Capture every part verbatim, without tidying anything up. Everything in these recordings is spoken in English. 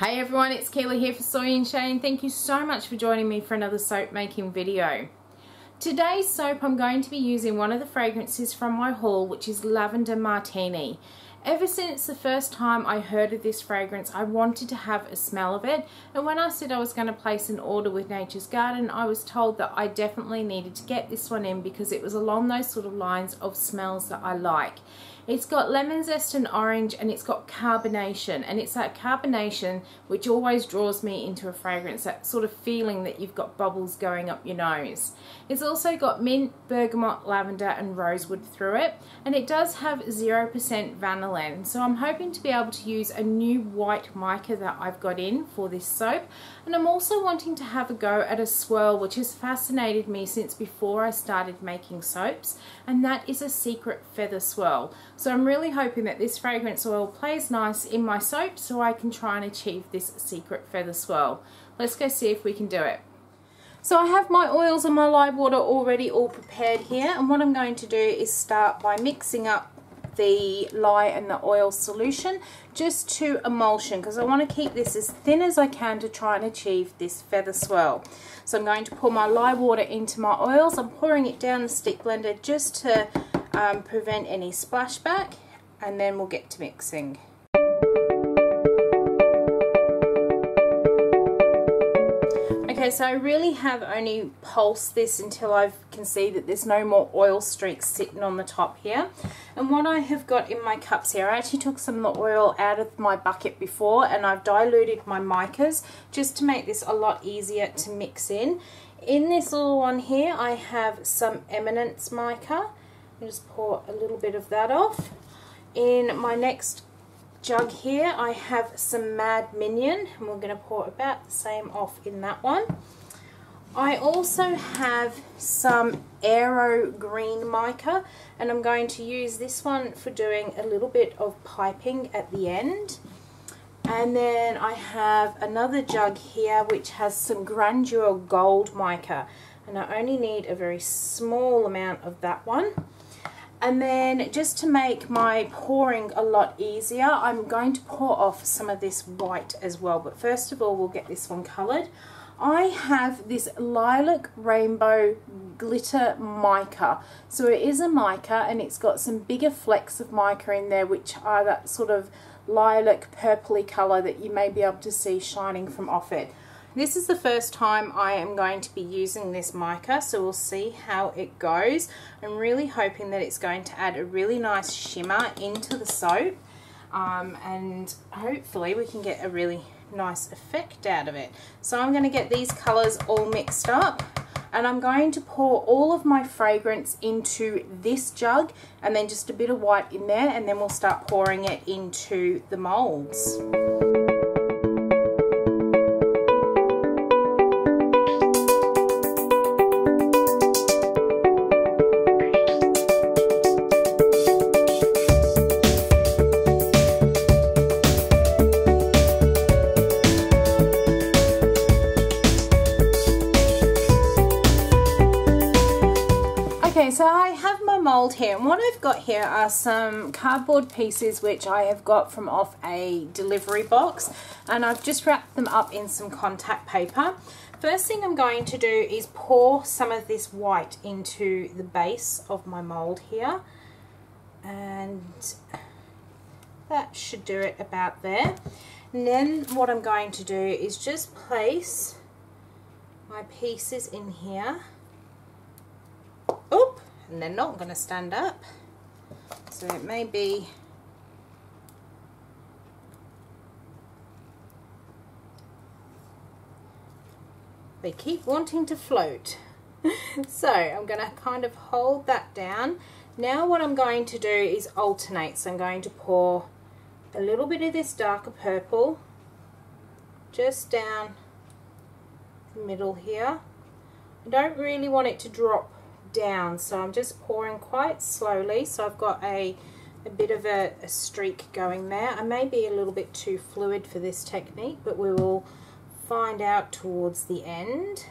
Hey everyone, it's Keila here for Soy and Shea, and thank you so much for joining me for another soap making video. Today's soap, I'm going to be using one of the fragrances from my haul, which is Lavender Martini. Ever since the first time I heard of this fragrance, I wanted to have a smell of it, and when I said I was going to place an order with Nature's Garden, I was told that I definitely needed to get this one in because it was along those sort of lines of smells that I like. It's got lemon zest and orange, and it's got carbonation, and it's that carbonation which always draws me into a fragrance, that sort of feeling that you've got bubbles going up your nose. It's also got mint, bergamot, lavender and rosewood through it, and it does have zero percent vanillin. So I'm hoping to be able to use a new white mica that I've got in for this soap, and I'm also wanting to have a go at a swirl which has fascinated me since before I started making soaps, and that is a Secret Feather Swirl. So I'm really hoping that this fragrance oil plays nice in my soap so I can try and achieve this Secret Feather Swirl. Let's go see if we can do it. So I have my oils and my lye water already all prepared here, and what I'm going to do is start by mixing up the lye and the oil solution just to emulsion, because I want to keep this as thin as I can to try and achieve this feather swirl. So I'm going to pour my lye water into my oils. I'm pouring it down the stick blender just to um, prevent any splashback, and then we'll get to mixing. Okay, so I really have only pulsed this until I can see that there's no more oil streaks sitting on the top here. And what I have got in my cups here, I actually took some of the oil out of my bucket before, and I've diluted my micas just to make this a lot easier to mix in. In this little one here, I have some Eminence Mica. I'll just pour a little bit of that off. In my next jug here I have some Mad Minion, and we're going to pour about the same off in that one. I also have some Aero Green Mica, and I'm going to use this one for doing a little bit of piping at the end. And then I have another jug here which has some Granular Gold Mica, and I only need a very small amount of that one. And then just to make my pouring a lot easier, I'm going to pour off some of this white as well, but first of all we'll get this one coloured. I have this Lilac Rainbow Glitter Mica. So it is a mica, and it's got some bigger flecks of mica in there which are that sort of lilac purpley colour that you may be able to see shining from off it. This is the first time I am going to be using this mica, so we'll see how it goes. I'm really hoping that it's going to add a really nice shimmer into the soap, um, and hopefully we can get a really nice effect out of it. So I'm going to get these colours all mixed up, and I'm going to pour all of my fragrance into this jug, and then just a bit of white in there, and then we'll start pouring it into the moulds. So I have my mould here, and what I've got here are some cardboard pieces which I have got from off a delivery box, and I've just wrapped them up in some contact paper. First thing I'm going to do is pour some of this white into the base of my mould here, and that should do it about there. And then what I'm going to do is just place my pieces in here. Oop, and they're not going to stand up, so it may be they keep wanting to float. So I'm going to kind of hold that down. Now what I'm going to do is alternate, so I'm going to pour a little bit of this darker purple just down the middle here. I don't really want it to drop down, so I'm just pouring quite slowly, so I've got a, a bit of a, a streak going there. I may be a little bit too fluid for this technique, but we will find out towards the end.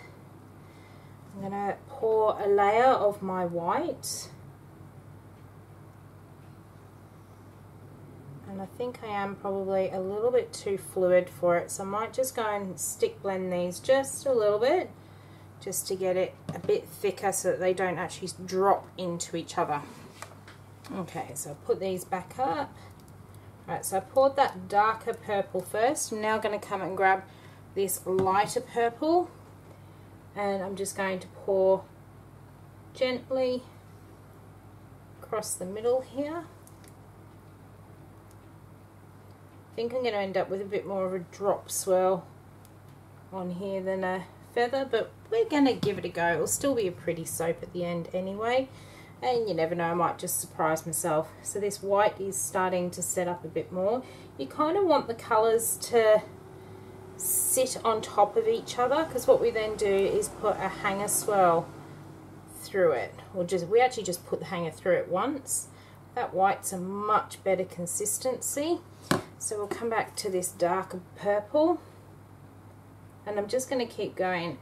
I'm going to pour a layer of my white, and I I think I am probably a little bit too fluid for it, so I might just go and stick blend these just a little bit, just to get it a bit thicker so that they don't actually drop into each other. Okay, so put these back up. Right, so I poured that darker purple first. I'm now going to come and grab this lighter purple, and I'm just going to pour gently across the middle here. I think I'm going to end up with a bit more of a drop swirl on here than a feather, but we're going to give it a go. It'll still be a pretty soap at the end anyway. And you never know, I might just surprise myself. So this white is starting to set up a bit more. You kind of want the colours to sit on top of each other, because what we then do is put a hanger swirl through it. Or just we actually just put the hanger through it once. That white's a much better consistency. So we'll come back to this darker purple. And I'm just going to keep going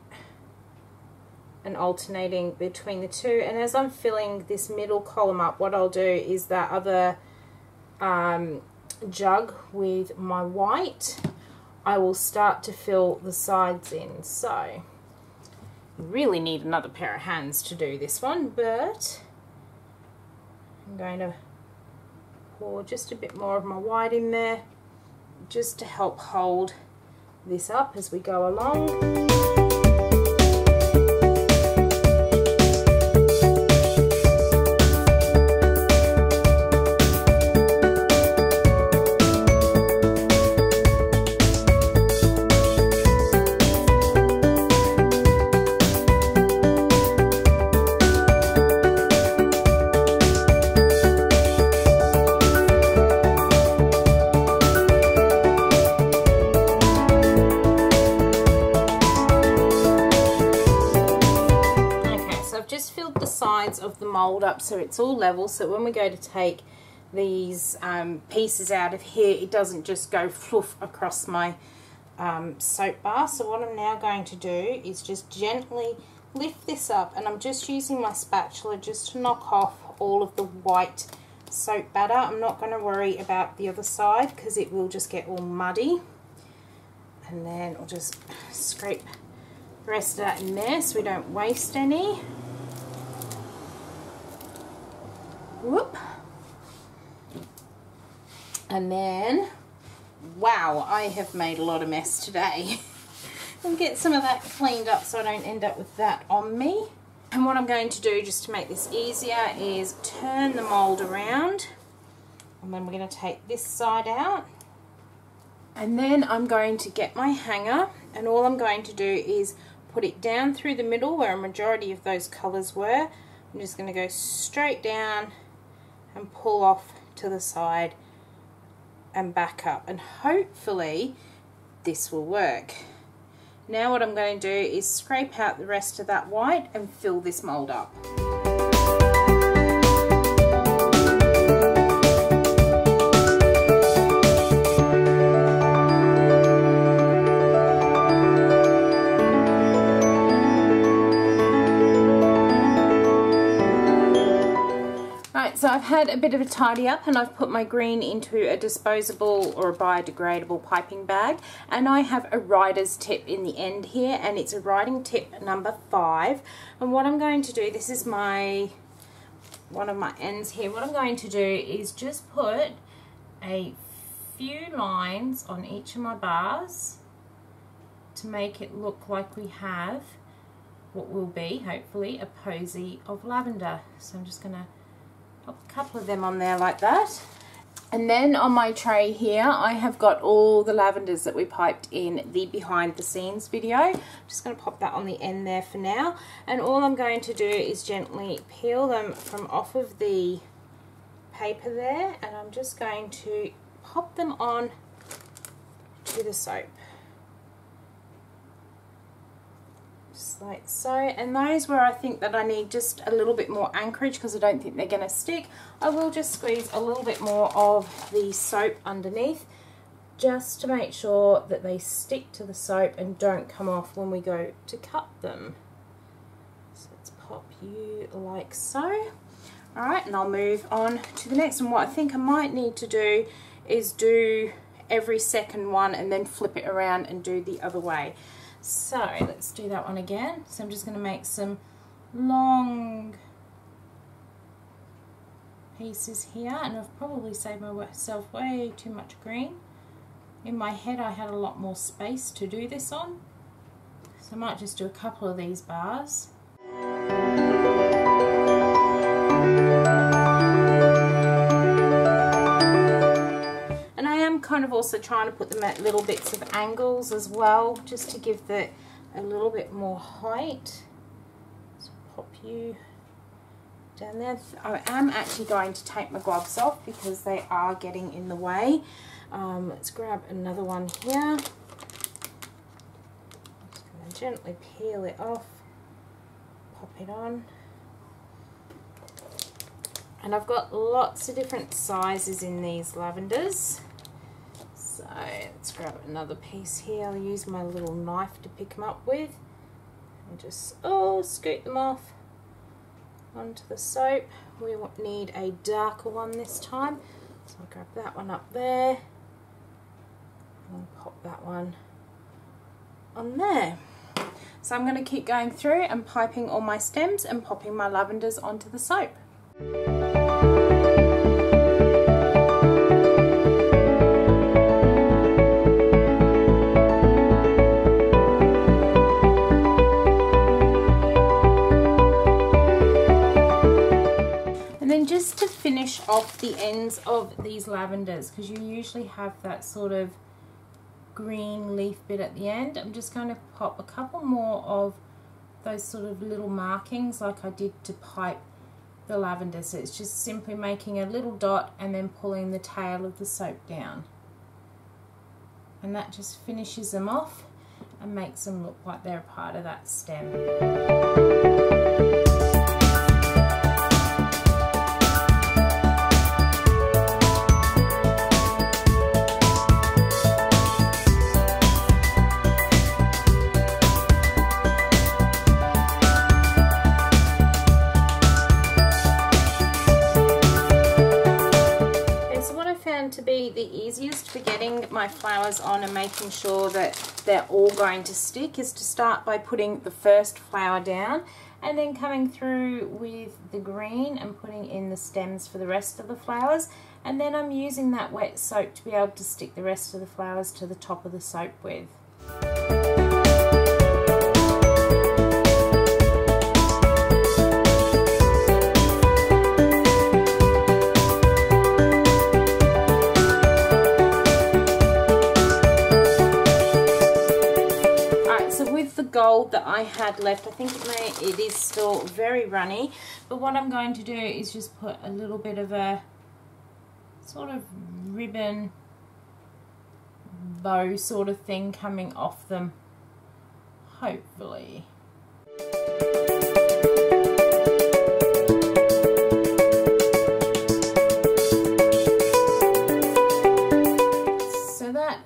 and alternating between the two, and as I'm filling this middle column up, what I'll do is that other um, jug with my white, I will start to fill the sides in. So really need another pair of hands to do this one, but I'm going to pour just a bit more of my white in there just to help hold this up as we go along. Of the mold up so it's all level, so when we go to take these um, pieces out of here, it doesn't just go fluff across my um, soap bar. So what I'm now going to do is just gently lift this up, and I'm just using my spatula just to knock off all of the white soap batter. I'm not going to worry about the other side because it will just get all muddy, and then I'll just scrape the rest of that in there so we don't waste any. Whoop. And then, wow, I have made a lot of mess today. I'll get some of that cleaned up so I don't end up with that on me. And what I'm going to do, just to make this easier, is turn the mold around, and then we're going to take this side out, and then I'm going to get my hanger, and all I'm going to do is put it down through the middle where a majority of those colours were. I'm just going to go straight down and pull off to the side and back up, and hopefully this will work. Now what I'm going to do is scrape out the rest of that white and fill this mold up. So I've had a bit of a tidy up, and I've put my green into a disposable or a biodegradable piping bag, and I have a writer's tip in the end here, and it's a writing tip number five. And what I'm going to do, this is my one of my ends here, what I'm going to do is just put a few lines on each of my bars to make it look like we have what will be hopefully a posy of lavender. So I'm just going to pop a couple of them on there like that, and then on my tray here I have got all the lavenders that we piped in the behind the scenes video. I'm just going to pop that on the end there for now, and all I'm going to do is gently peel them from off of the paper there, and I'm just going to pop them on to the soap just like so. And those where I think that I need just a little bit more anchorage, because I don't think they're going to stick, I will just squeeze a little bit more of the soap underneath just to make sure that they stick to the soap and don't come off when we go to cut them. So let's pop you like so. Alright, and I'll move on to the next one. What I think I might need to do is do every second one and then flip it around and do the other way. So let's do that one again. So I'm just going to make some long pieces here, and I've probably saved myself way too much green. In my head I had a lot more space to do this on, so I might just do a couple of these bars. And I am kind of also trying to put them at little bits of angles as well, just to give that a little bit more height. So pop you down there. I am actually going to take my gloves off because they are getting in the way. Um, let's grab another one here. I'm just going to gently peel it off, pop it on. And I've got lots of different sizes in these lavenders. So let's grab another piece here. I'll use my little knife to pick them up with. And just, oh, scoot them off onto the soap. We need a darker one this time. So I'll grab that one up there. And pop that one on there. So I'm going to keep going through and piping all my stems and popping my lavenders onto the soap. And then just to finish off the ends of these lavenders, because you usually have that sort of green leaf bit at the end, I'm just going to pop a couple more of those sort of little markings like I did to pipe the lavender. So it's just simply making a little dot and then pulling the tail of the soap down, and that just finishes them off and makes them look like they're a part of that stem. My flowers on and making sure that they're all going to stick is to start by putting the first flower down and then coming through with the green and putting in the stems for the rest of the flowers, and then I'm using that wet soap to be able to stick the rest of the flowers to the top of the soap with. Gold that I had left, I think it may it is still very runny, but what I'm going to do is just put a little bit of a sort of ribbon bow sort of thing coming off them, hopefully.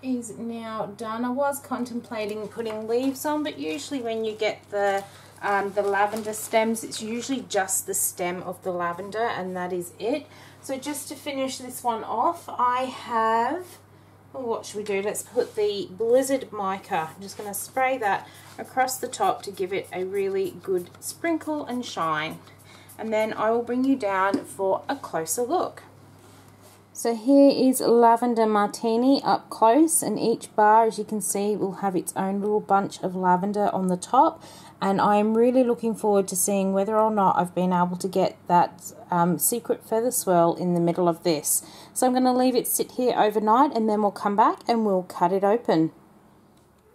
Is now done. I was contemplating putting leaves on, but usually when you get the um, the lavender stems, it's usually just the stem of the lavender and that is it. So just to finish this one off, I have, well, what should we do? Let's put the Blizzard Mica. I'm just going to spray that across the top to give it a really good sprinkle and shine, and then I will bring you down for a closer look. So here is Lavender Martini up close, and each bar, as you can see, will have its own little bunch of lavender on the top, and I'm really looking forward to seeing whether or not I've been able to get that um, Secret Feather Swirl in the middle of this. So I'm going to leave it sit here overnight and then we'll come back and we'll cut it open.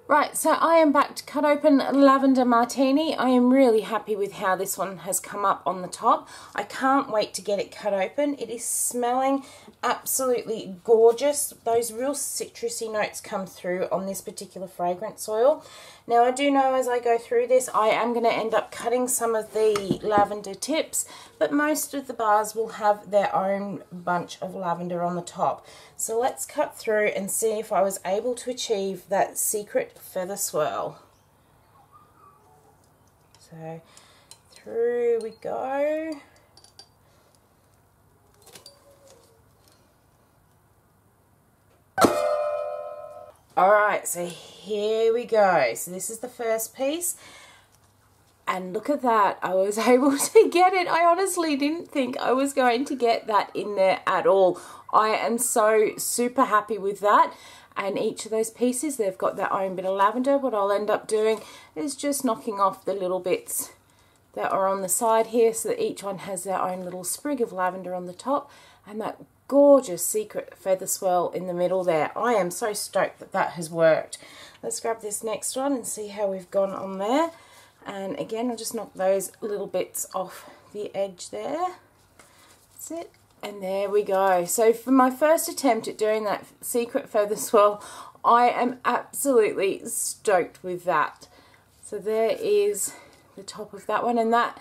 Right, so I am back to cut open Lavender Martini. I am really happy with how this one has come up on the top. I can't wait to get it cut open. It is smelling absolutely gorgeous. Those real citrusy notes come through on this particular fragrant soil. Now I do know as I go through this, I am going to end up cutting some of the lavender tips, but most of the bars will have their own bunch of lavender on the top. So let's cut through and see if I was able to achieve that Secret Feather Swirl. So through we go. Alright, so here we go. So this is the first piece. And look at that, I was able to get it. I honestly didn't think I was going to get that in there at all. I am so super happy with that. And each of those pieces, they've got their own bit of lavender. What I'll end up doing is just knocking off the little bits that are on the side here so that each one has their own little sprig of lavender on the top. And that gorgeous Secret Feather Swirl in the middle there. I am so stoked that that has worked. Let's grab this next one and see how we've gone on there. And again, I'll just knock those little bits off the edge there. That's it. And there we go. So for my first attempt at doing that Secret Feather Swirl, I am absolutely stoked with that. So there is the top of that one, and that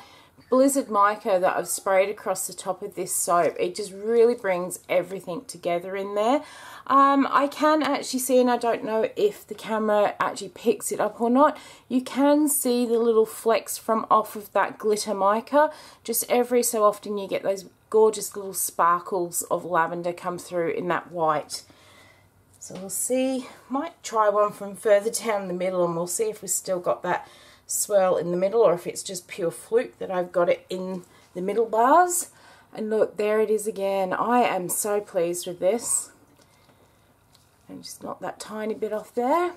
Blizzard Mica that I've sprayed across the top of this soap, it just really brings everything together in there. Um, I can actually see, and I don't know if the camera actually picks it up or not, you can see the little flecks from off of that glitter mica. Just every so often you get those gorgeous little sparkles of lavender come through in that white. So we'll see, might try one from further down the middle and we'll see if we've still got that swirl in the middle or if it's just pure fluke that I've got it in the middle bars. And look, there it is again. I am so pleased with this. And just knock that tiny bit off there.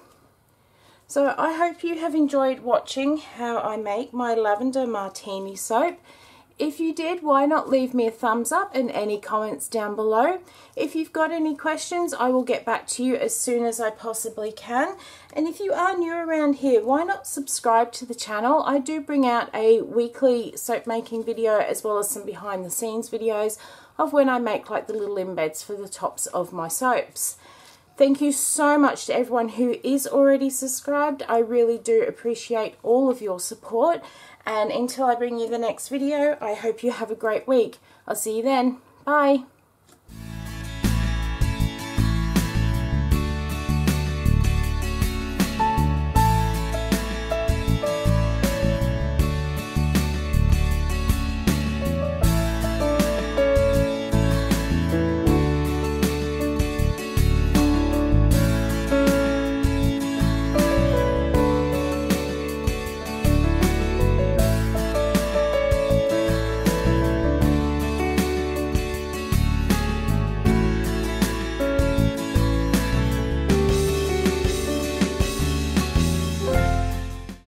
So I hope you have enjoyed watching how I make my Lavender Martini soap. If you did, why not leave me a thumbs up and any comments down below. If you've got any questions, I will get back to you as soon as I possibly can. And if you are new around here, why not subscribe to the channel? I do bring out a weekly soap making video as well as some behind the scenes videos of when I make like the little embeds for the tops of my soaps. Thank you so much to everyone who is already subscribed. I really do appreciate all of your support. And until I bring you the next video, I hope you have a great week. I'll see you then. Bye.